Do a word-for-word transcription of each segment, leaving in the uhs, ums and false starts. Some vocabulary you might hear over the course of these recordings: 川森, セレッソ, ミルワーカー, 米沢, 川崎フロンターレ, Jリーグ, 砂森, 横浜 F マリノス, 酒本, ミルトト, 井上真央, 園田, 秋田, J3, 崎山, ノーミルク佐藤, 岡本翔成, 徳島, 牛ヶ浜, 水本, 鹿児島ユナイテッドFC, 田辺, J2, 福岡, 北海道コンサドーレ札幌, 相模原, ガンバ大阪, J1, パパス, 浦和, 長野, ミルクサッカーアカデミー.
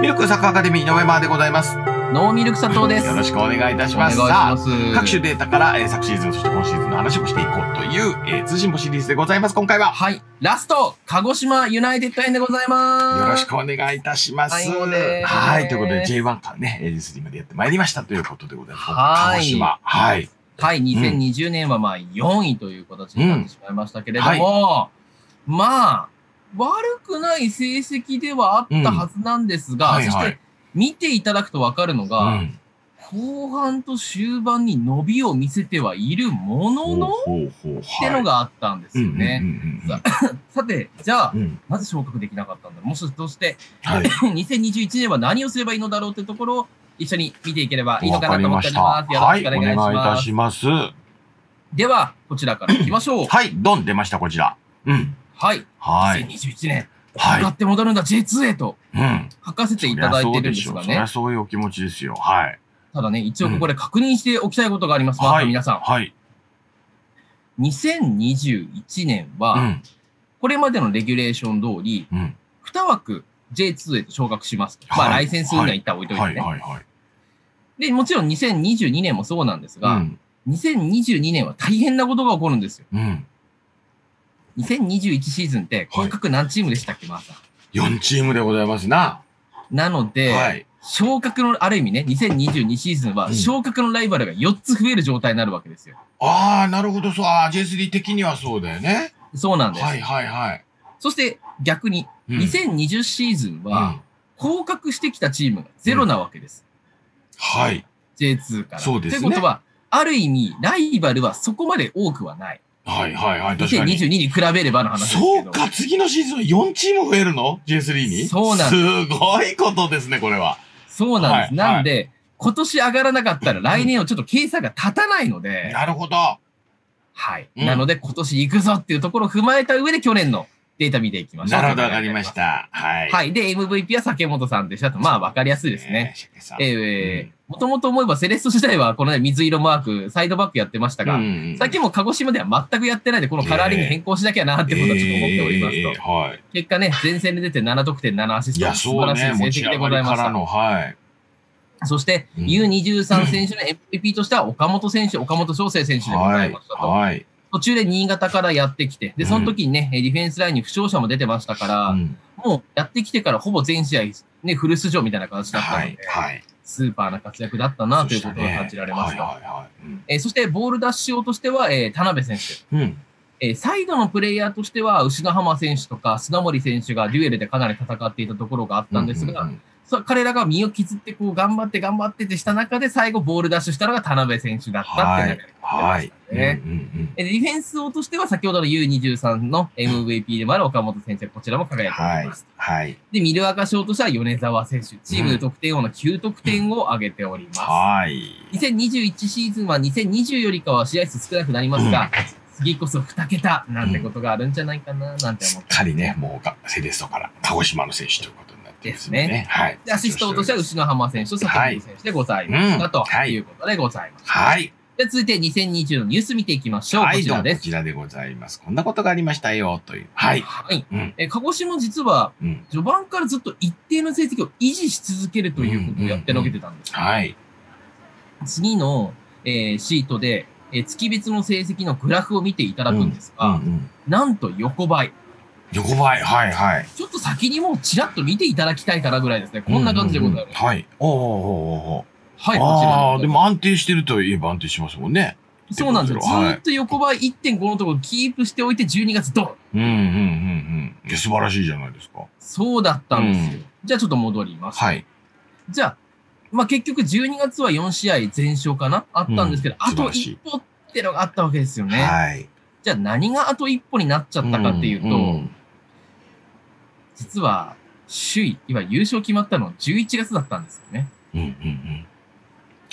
ミルクサッカーアカデミーの上間でございます。ノーミルク佐藤です。よろしくお願いいたします。さあ、各種データから、えー、昨シーズン、そして今シーズンの話をしていこうという、えー、通信簿シリーズでございます。今回は。はい。ラスト、鹿児島ユナイテッド編でございます。よろしくお願いいたします。はい。ということで、ジェイワン からね、エージスリーまでやってまいりましたということでございます。鹿児島。はい。はい。にせんにじゅうねんはまあよんいという形になってしまいましたけれども、うんはい、まあ、悪くない成績ではあったはずなんですが、そして見ていただくとわかるのが、うん、後半と終盤に伸びを見せてはいるものの、ってのがあったんですよね。さて、じゃあ、うん、なぜ昇格できなかったんだろう。もしどうして、はい、にせんにじゅういちねんは何をすればいいのだろうってところを一緒に見ていければいいのかなと思っております。よろしくお願いします。はい、お願いいたします。では、こちらからいきましょう。はい、ドン出ました、こちら。うん。はい。はい。にせんにじゅういちねん、上がって戻るんだ、ジェイツー へと、書かせていただいてるんですがね。そりゃそういうお気持ちですよ。はい。ただね、一応これ確認しておきたいことがあります。はい。皆さん。はい。にせんにじゅういちねんは、これまでのレギュレーション通り、に枠 ジェイツー へと昇格します。まあ、ライセンスには一旦置いといてね。はいはい。で、もちろんにせんにじゅうにねんもそうなんですが、にせんにじゅうにねんは大変なことが起こるんですよ。うん。にせんにじゅういちシーズンって、これ各何チームでしたっけ、マーさん。よんチームでございますな。なので、はい、昇格の、ある意味ね、にせんにじゅうにシーズンは、昇格のライバルがよっつ増える状態になるわけですよ。うん、ああ、なるほど、そう。ああ、ジェイスリー 的にはそうだよね。そうなんです。はいはいはい。そして、逆に、うん、にせんにじゅうシーズンは、降格してきたチームがゼロなわけです。うん、はい。ジェイツー から。そうですね。ということは、ある意味、ライバルはそこまで多くはない。はいはいはい。にせんにじゅうにに比べればの話ですけど。そうか、次のシーズンはよんチーム増えるの ?ジェイスリー に。そうなんです。すごいことですね、これは。そうなんです。なんで、今年上がらなかったら来年はちょっと計算が立たないので。なるほど。はい。なので、今年行くぞっていうところを踏まえた上で去年のデータ見ていきました。なるほど、上がりました。はい。はい。で、エムブイピー は酒本さんでしたと。まあ、わかりやすいですね。えー、もともと思えばセレッソ時代はこの水色マーク、サイドバックやってましたが、最近も鹿児島では全くやってないで、このカラーリング変更しなきゃなってことはちょっと思っておりますと。はい。結果ね、前線で出てなな得点ななアシスト。素晴らしい成績でございました。はい。そして、ユーにじゅうさん 選手の エムブイピー としては岡本選手、岡本翔成選手でございましたと。はい。途中で新潟からやってきて、で、その時にね、ディフェンスラインに負傷者も出てましたから、もうやってきてからほぼ全試合、ね、フル出場みたいな形だったので、はい。スーパーな活躍だったなということが感じられました。そして、ボール出し用としては、えー、田辺選手、うんえー。サイドのプレイヤーとしては、牛ヶ浜選手とか砂森選手がデュエルでかなり戦っていたところがあったんですが、彼らが身を削ってこう頑張って頑張ってってした中で、最後ボール出ししたのが田辺選手だったっていう流れが出てましたね。ディフェンス用としては、先ほどの ユーにじゅうさん の エムブイピー でもある岡本選手、こちらも輝いております。はいはい、で、ミルアカ賞としては米沢選手、チームで得点王のきゅう得点を挙げております。うんはい、にせんにじゅういちシーズンはにせんにじゅうよりかは試合数少なくなりますが、うん次こそに桁なんてことがあるんじゃないかななんて思って、うん、しっかりね、もうセレストから鹿児島の選手ということになってますね。ですね。はい。で、アシストとしては牛の浜選手と佐藤選手でございます。だということでございます。はい。で、続いてにせんにじゅうのニュース見ていきましょう。はい、こちらです。こちらでございます。こんなことがありましたよ、という。はい。はい。え、鹿児島実は、序盤からずっと一定の成績を維持し続けるということをやってのけてたんです。はい。次の、えー、シートで、え月別の成績のグラフを見ていただくんですが、なんと横ばい。横ばい、はいはい。ちょっと先にもうちらっと見ていただきたいからぐらいですね。こんな感じでございます。はい。おおおお。はい、こちら。ああ、でも安定してるといえば安定しますもんね。そうなんですよ。ずっと横ばい いってんご のところキープしておいてじゅうにがつドン。うんうんうんうん。素晴らしいじゃないですか。そうだったんですよ。じゃあちょっと戻ります。はい。じゃあ、まあ結局じゅうにがつはよん試合全勝かなあったんですけど、うん、あと一歩ってのがあったわけですよね。はい、じゃあ何があと一歩になっちゃったかっていうと、うんうん、実は首位、今優勝決まったのはじゅういちがつだったんですよね。うんうんうん。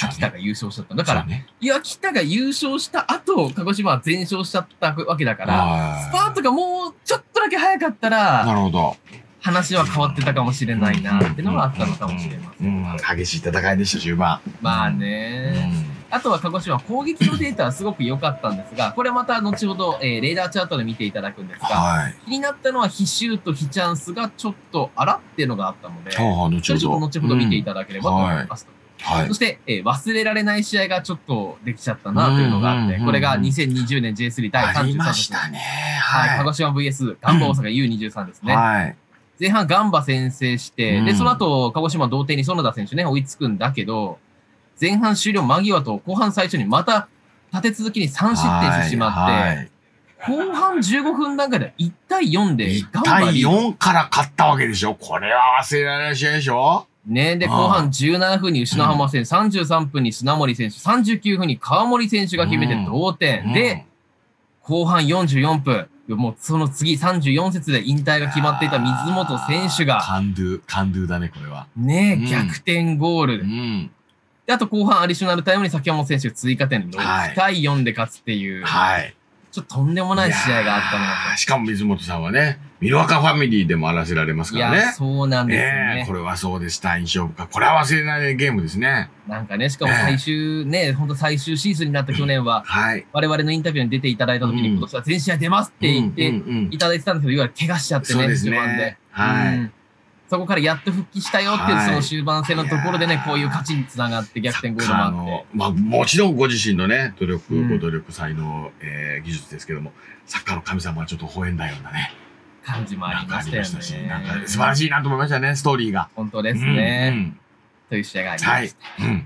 秋田が優勝しちゃった。だから、ね、いや、秋田が優勝した後、鹿児島は全勝しちゃったわけだから、スパートがもうちょっとだけ早かったら、なるほど。話は変わってたかもしれないなってのはあったのかもしれません。激しい戦いでした、終盤。まあね。うんあとは鹿児島、攻撃のデータはすごく良かったんですが、これまた後ほど、えー、レーダーチャートで見ていただくんですが、はい、気になったのは非シュート、非チャンスがちょっとあらっていうのがあったので、それちょっと後ほど見ていただければと思いますと。はい、そして、えー、忘れられない試合がちょっとできちゃったなというのがあって、これがにせんにじゅうねん ジェイスリー だいさんじゅうさんでしたね。はい、鹿児島 ブイエス ガンバ大阪 ユーにじゅうさん ですね。はい、前半ガンバ先制して、うん、で、その後、鹿児島同点に園田選手ね、追いつくんだけど、前半終了間際と後半最初にまた立て続けにさん失点してしまって、はいはい、後半じゅうごふん段階でいちたいよんでガンバにいちたいよんから勝ったわけでしょ。これは忘れられない試合でしょ。ね、で、後半じゅうななふんに牛浜選手、うん、さんじゅうさんぷんに砂森選手、さんじゅうきゅうふんに川森選手が決めて同点、うん、で、後半よんじゅうよんぷん、もうその次さんじゅうよん節で引退が決まっていた水本選手が、感動、感動だね、これは。ね、うん、逆転ゴールで。うん、あと後半アディショナルタイムに崎山選手が追加点でろくたいよんで勝つっていう、はい、ちょっととんでもない試合があったなと。しかも水本さんはね、ミロアカファミリーでもあらせられますからね。いや、そうなんですね。これはそうでした。印象深い。これは忘れないゲームですね。なんかね、しかも最終、ね、本当最終シーズンになった去年は、はい、我々のインタビューに出ていただいた時に、今年は全試合出ますって言っていただいてたんですけど、いわゆる怪我しちゃってね、序盤で。はい、うん、そこからやっと復帰したよっていう、その終盤戦のところでね、こういう勝ちにつながって逆転ゴールもあって。まあ、もちろんご自身のね、努力、うん、ご努力、才能、えー、技術ですけども、サッカーの神様はちょっと吠えんだようなね、感じもありましたよね。なんか素晴らしいなと思いましたね、ストーリーが。本当ですね。うんうん、という試合がありました。はい、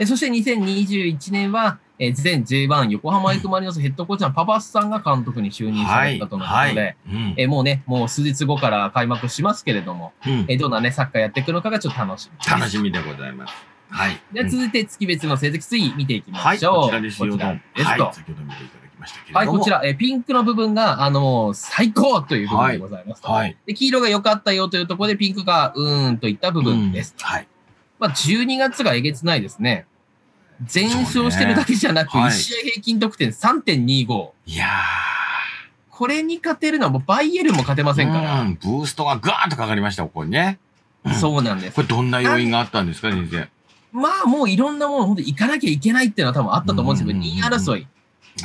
うん、そしてにせんにじゅういちねんは、えー、前 ジェイワン 横浜 F マリノスヘッドコーチのパパスさんが監督に就任されたとのことで、もうね、もう数日後から開幕しますけれども、うん、えー、どんな、ね、サッカーやっていくのかがちょっと楽しみです。楽しみでございます。はい、では続いて月別の成績推移見ていきましょう。はい、こちらですよ。こちらですと。はい、先ほど見ていただきましたけれども。はい、こちら、えー、ピンクの部分が、あのー、最高という部分でございます。はいはい、で、黄色が良かったよというところで、ピンクがうーんといった部分です。うん、はい。まあ、じゅうにがつがえげつないですね。全勝してるだけじゃなく、いち試合平均得点 さんてんにーご。いやー。これに勝てるのはもうバイエルンも勝てませんから。うん、ブーストがガーンとかかりました、ここにね。うん、そうなんです。これどんな要因があったんですか、先生。まあ、もういろんなもの、本当行かなきゃいけないっていうのは多分あったと思うんですけど、にい争い。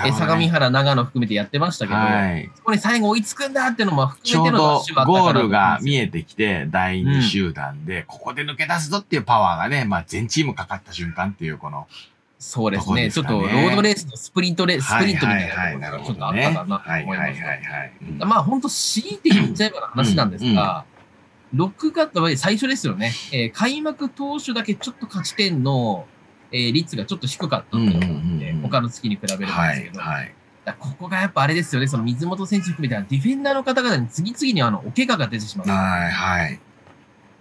え、相模原、長野含めてやってましたけど、はい、そこに最後追いつくんだっていうのも含めてのダッシュがあったから。ゴールが見えてきて、だいに集団で、うん、ここで抜け出すぞっていうパワーがね、まあ全チームかかった瞬間っていう、この。そうですね。ちょっとロードレースのスプリントレ、スプリントみたいなところがちょっとあったかなと思います。まあ本当強いて言っちゃえばの話なんですが、うんうん、ろくがつは最初ですよね。えー、開幕当初だけちょっと勝ち点の、えー、率がちょっと低かったっていうのが他の月に比べるんですけど、はいはい、ここがやっぱあれですよね、その水本選手含めてディフェンダーの方々に次々にあのお怪我が出てしまう。はい、はい、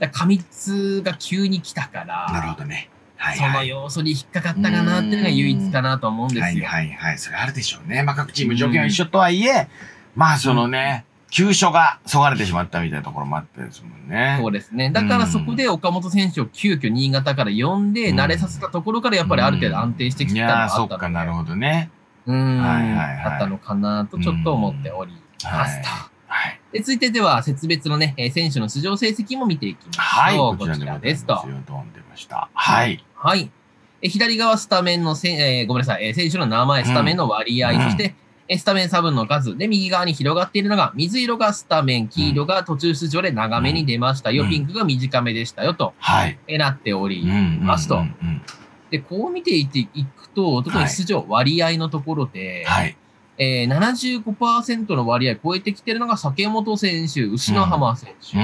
だ過密が急に来たから、なるほどね、はいはい、その要素に引っかかったかなっていうのが唯一かなと思うんですよ。はいはいはい、それあるでしょうね。まあ、各チーム条件は一緒とはいえ、まあそのね、うん、急所がそがれてしまったみたいなところもあったですもんね。そうですね。だからそこで岡本選手を急遽新潟から呼んで、慣れさせたところからやっぱりある程度安定してきたのがあったので。ああ、そっか、なるほどね。うん。あったのかなとちょっと思っておりますと。はい。で、続いてでは、節別のね、選手の出場成績も見ていきましょう。はい。こちらですと。はい。はい。左側、スタメンの、え、ごめんなさい、選手の名前、スタメンの割合、そして、スタメン差分の数で、右側に広がっているのが、水色がスタメン、黄色が途中出場で長めに出ましたよ、ピンクが短めでしたよと、なっておりますと。で、こう見ていっていくと、特に出場割合のところで、えー、ななじゅうごパーセント の割合超えてきているのが、酒本選手、牛浜選手、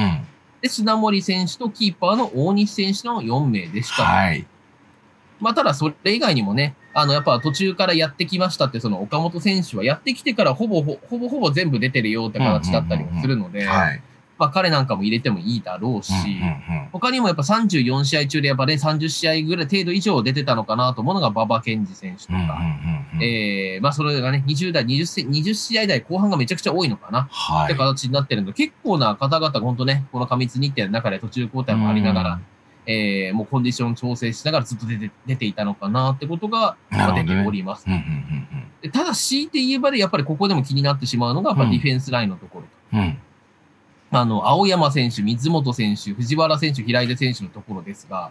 で、砂森選手とキーパーの大西選手のよんめいでした。はい。まあ、ただそれ以外にもね、あの、やっぱ途中からやってきましたって、その岡本選手はやってきてからほぼほ、ほぼほぼ全部出てるよって形だったりもするので、まあ彼なんかも入れてもいいだろうし、他にもやっぱさんじゅうよん試合中でやっぱね、さんじゅう試合ぐらい程度以上出てたのかなと思うのが馬場健二選手とか、えー、まあそれがね、にじゅう代、20, 20試合台後半がめちゃくちゃ多いのかな、はい、って形になってるので、結構な方々が本当ね、この過密日程の中で途中交代もありながら、うん、えー、もうコンディション調整しながらずっと出て、出ていたのかなってことが出ております。ただ、強いて言えばで、やっぱりここでも気になってしまうのが、やっぱディフェンスラインのところ。うん、あの、青山選手、水本選手、藤原選手、平出選手のところですが、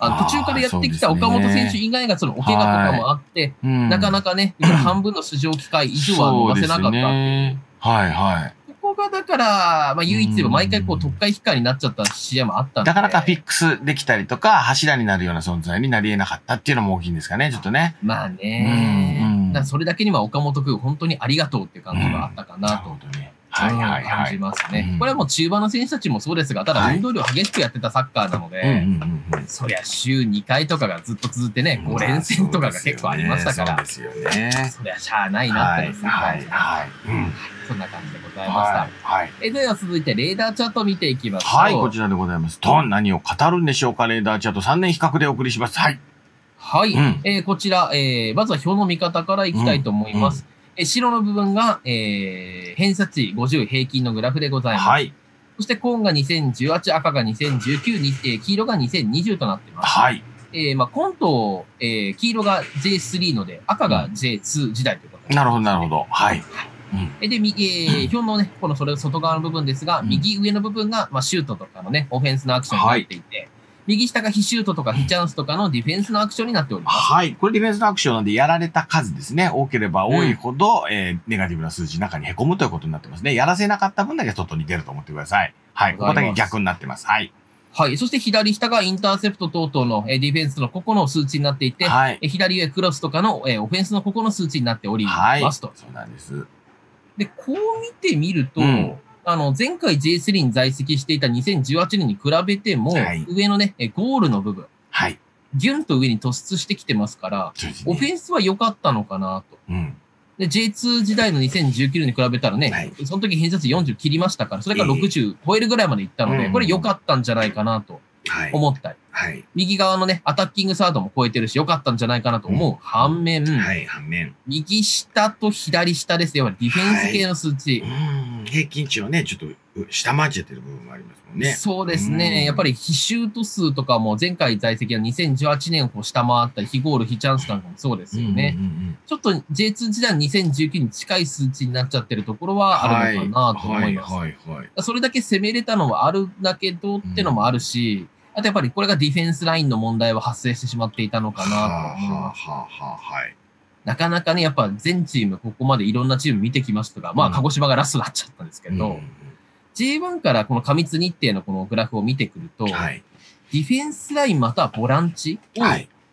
あ途中からやってきた岡本選手以外がそのお怪我とかもあって、はいうん、なかなかね、半分の出場機会以上は逃せなかった。はいはい。ここがだから、まあ、唯一言えば毎回こう特会機会になっちゃった試合もあったんで。なかなかフィックスできたりとか、柱になるような存在になり得なかったっていうのも大きいんですかね、ちょっとね。まあね。うんうん、だそれだけには岡本君、本当にありがとうっていう感じがあったかなと。うんはいはいはい、感じますね。これはもう中盤の選手たちもそうですが、ただ運動量激しくやってたサッカーなので、そりゃ週にかいとかがずっと続いてね、ご連戦とかが結構ありましたから、そりゃしゃあないなってですね。そんな感じでございました。えでは続いてレーダーチャート見ていきましょう。はい、こちらでございます。と、何を語るんでしょうか、レーダーチャートさんねん比較でお送りします。はい。はい、うん、えー、こちら、えー、まずは表の見方からいきたいと思います。うんうん白の部分が、えー、偏差値ごじゅう平均のグラフでございます。はい、そして、紺がにせんじゅうはち、赤がにせんじゅうきゅうに、えー、黄色がにせんにじゅうとなっています。はい。えー、まあ、紺と、えー、黄色が ジェイスリー ので、赤が ジェイツー 時代ということです、ね。なるほど、なるほど。はい。はい、で、みえー、表のね、このそれ外側の部分ですが、うん、右上の部分が、まあ、シュートとかのね、オフェンスのアクションになっていて、はい右下が非シュートとか非チャンスとかのディフェンスのアクションになっております。はい。これディフェンスのアクションなんで、やられた数ですね。多ければ多いほど、うん、えー、ネガティブな数字の中に凹むということになってますね。やらせなかった分だけ外に出ると思ってください。はい。ここだけ逆になってます。はい。はい。そして左下がインターセプト等々の、えー、ディフェンスのここの数値になっていて、はい、えー、左上クロスとかの、えー、オフェンスのここの数値になっておりますと。はい、そうなんです。で、こう見てみると、うんあの、前回 ジェイスリー に在籍していたにせんじゅうはちねんに比べても、上のね、ゴールの部分、はい、ギュンと上に突出してきてますから、オフェンスは良かったのかなと。うん、で、ジェイツー 時代のにせんじゅうきゅうねんに比べたらね、はい、その時偏差値よんじゅう切りましたから、それからろくじゅう超えるぐらいまでいったので、えー、これ良かったんじゃないかなと思ったり、はいはい、右側のね、アタッキングサードも超えてるし、良かったんじゃないかなと思う、うん、反面、はい、反面右下と左下ですよ、ディフェンス系の数値。はいうん平均値をね、ちょっと下回っちゃってる部分もありますもんね。そうですね。やっぱり非シュート数とかも前回在籍のにせんじゅうはちねんをこう下回ったり、非ゴール、非チャンスなんかもそうですよね。ちょっと ジェイツー 時代のにせんじゅうきゅうに近い数値になっちゃってるところはあるのかなと思います。それだけ攻めれたのはあるんだけどってのもあるし、うん、あとやっぱりこれがディフェンスラインの問題は発生してしまっていたのかなと思います。なかなかね、やっぱ全チーム、ここまでいろんなチーム見てきましたが、まあ、鹿児島がラストになっちゃったんですけど、うん、ジェイワン からこの過密日程のこのグラフを見てくると、はい、ディフェンスラインまたはボランチを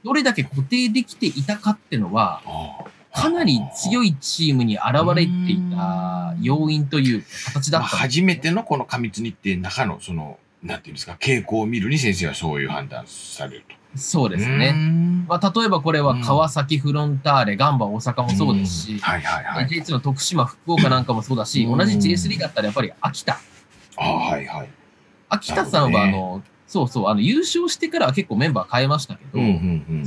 どれだけ固定できていたかっていうのは、はい、かなり強いチームに現れていた要因という形だったんです、ね。初めてのこの過密日程の中の、その、なんていうんですか、傾向を見るに先生はそういう判断されると。そうですね。まあ、例えばこれは川崎フロンターレ、ガンバ大阪もそうですし、ジェイツー の徳島、福岡なんかもそうだし、同じ ジェイスリー だったらやっぱり秋田。あはいはい、秋田さんはあの、ね、そうそう、あの優勝してからは結構メンバー変えましたけど、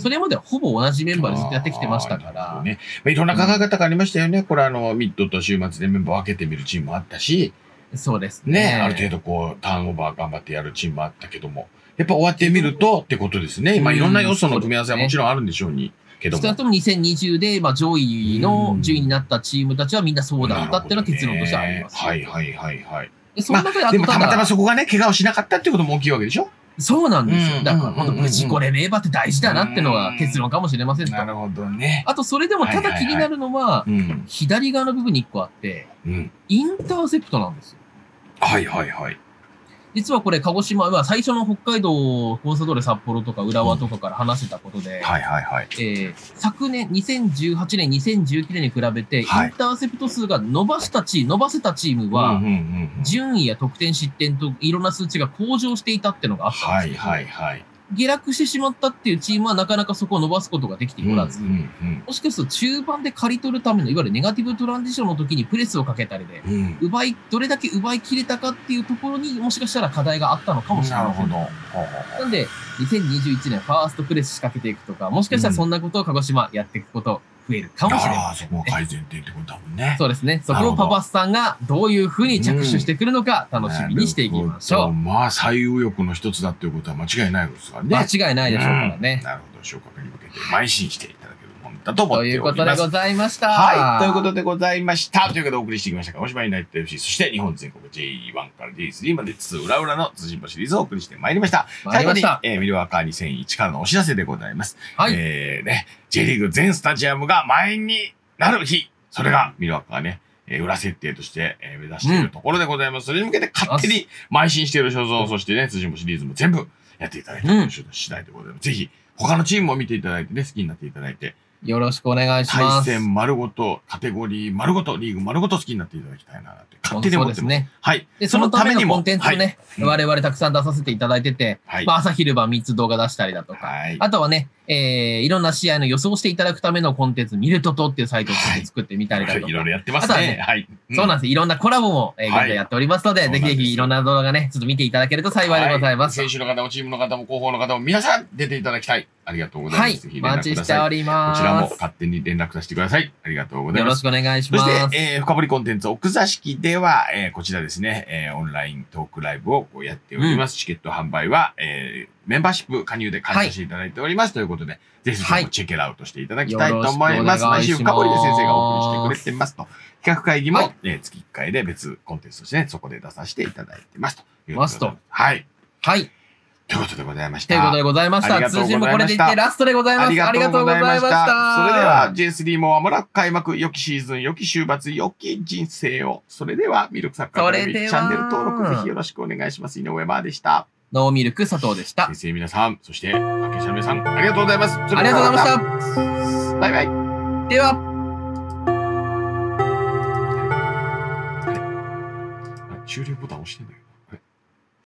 それまではほぼ同じメンバーでずっとやってきてましたから。ねまあ、いろんな考え方がありましたよね。うん、これあの、ミッドと週末でメンバーを分けてみるチームもあったし、そうですね。ねある程度こう、ターンオーバー頑張ってやるチームもあったけども。やっぱ終わってみるとってことですね。まあいろんな要素の組み合わせはもちろんあるんでしょうに。けども。少なくともにせんにじゅうで、まあ上位の順位になったチームたちはみんなそうだったっていうのは結論としてあります。はいはいはいはい。その中であとただ、でもたまたまそこがね、怪我をしなかったっていうことも大きいわけでしょ？そうなんですよ。だから本当無事これ名馬って大事だなってのが結論かもしれませんと。なるほどね。あとそれでもただ気になるのは、左側の部分にいっこあって、インターセプトなんですよ。はいはいはい。実はこれ、鹿児島は最初の北海道、コンサドーレ札幌とか浦和とかから話してたことで、昨年、にせんじゅうはちねん、にせんじゅうきゅうねんに比べて、インターセプト数が伸ばしたチーム、伸ばせたチームは、順位や得点、失点といろんな数値が向上していたっていうのがあったんですけど、下落してしまったっていうチームはなかなかそこを伸ばすことができておらず、もしかすると中盤で刈り取るための、いわゆるネガティブトランジションの時にプレスをかけたりで、うん、奪い、どれだけ奪い切れたかっていうところにもしかしたら課題があったのかもしれない。なるほど。なんで、にせんにじゅういちねんファーストプレス仕掛けていくとか、もしかしたらそんなことを鹿児島やっていくこと増えるかもしれない、ね。ああ、そこは改善点ってことだもんね。そうですね。そこをパパスさんがどういうふうに着手してくるのか楽しみにしていきましょう。うん、まあ、最右翼の一つだっていうことは間違いないですからね。間違いないでしょうからね。うん、なるほど。昇格に向けて邁進していただけるもんったと思っております。ということでございました。はい。ということでございました。ということでお送りしてきました鹿児島ユナイテッド エフシー、そして日本全国 ジェイワン から ジェイスリー まで津々浦々の辻井シリーズをお送りしてまいりました。最後に、えー、ミルワーカーにせんいちからのお知らせでございます。はい。えー、ね、J リーグ全スタジアムが満員になる日。それがミルワーカーね。裏設定として目指しているところでございます。それに向けて勝手に邁進している所蔵、そしてね、辻井シリーズも全部やっていただいたという次第でございます。ぜひ、他のチームも見ていただいてね、好きになっていただいて。よろしくお願いします。対戦丸ごと、カテゴリー丸ごと、リーグ丸ごと好きになっていただきたいなって、勝手に思ってます。はい。そのためにも。コンテンツをね、我々たくさん出させていただいてて、朝昼晩みっつ動画出したりだとか、あとはね、えー、いろんな試合の予想していただくためのコンテンツ、ミルトトっていうサイトを作ってみたりだとか。いろいろやってますね。はい。そうなんです。いろんなコラボも、えー、現在やっておりますので、ぜひぜひいろんな動画ね、ちょっと見ていただけると幸いでございます。選手の方も、チームの方も、広報の方も、皆さん出ていただきたい。ありがとうございます。はい。お待ちしております。こちらも勝手に連絡させてください。ありがとうございます。よろしくお願いします。そして、えー、深掘りコンテンツ、奥座敷では、えー、こちらですね、えー、オンライントークライブをやっております。うん、チケット販売は、えーメンバーシップ加入で開催していただいております、はい、ということで、ぜひぜひチェックアウトしていただきたいと思います。毎週深掘りで先生がお送りしてくれてますと。企画会議も、はい、えー、月いっかいで別コンテンツとして、ね、そこで出させていただいてますということで。はい。はい。ということでございました。ということでございました。通信もこれでいってラストでございます。ありがとうございました。それでは ジェイスリー も間もなく開幕、良きシーズン、良き週末、良き人生を。それではミルクサッカーチャンネル登録ぜひよろしくお願いします。井上真央でした。ノーミルク佐藤でした。先生皆さん、そして関係者の皆さん、ありがとうございます。ありがとうございました。バイバイ。では。終了ボタン押してんだよ。